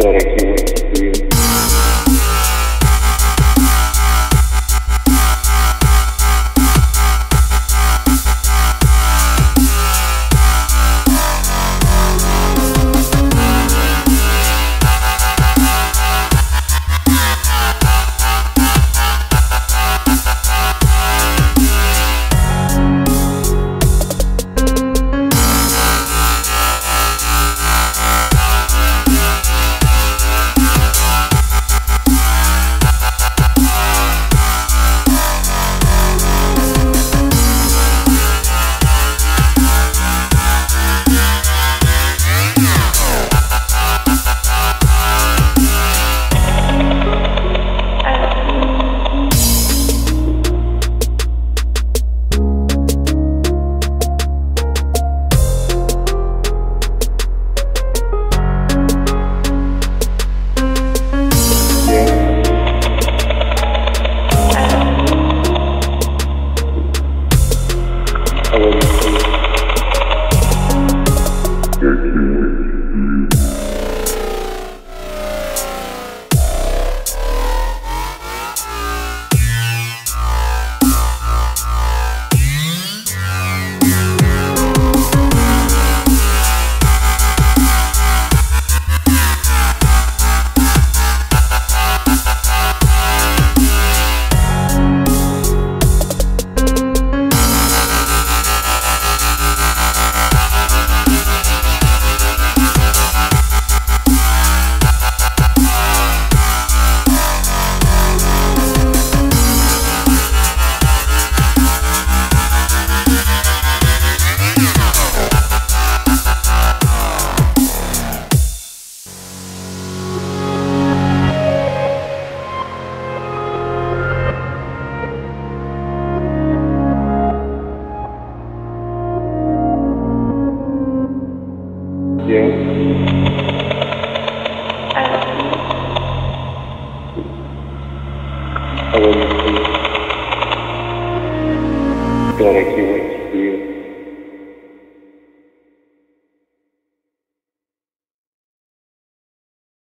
directly to you. Directly to you.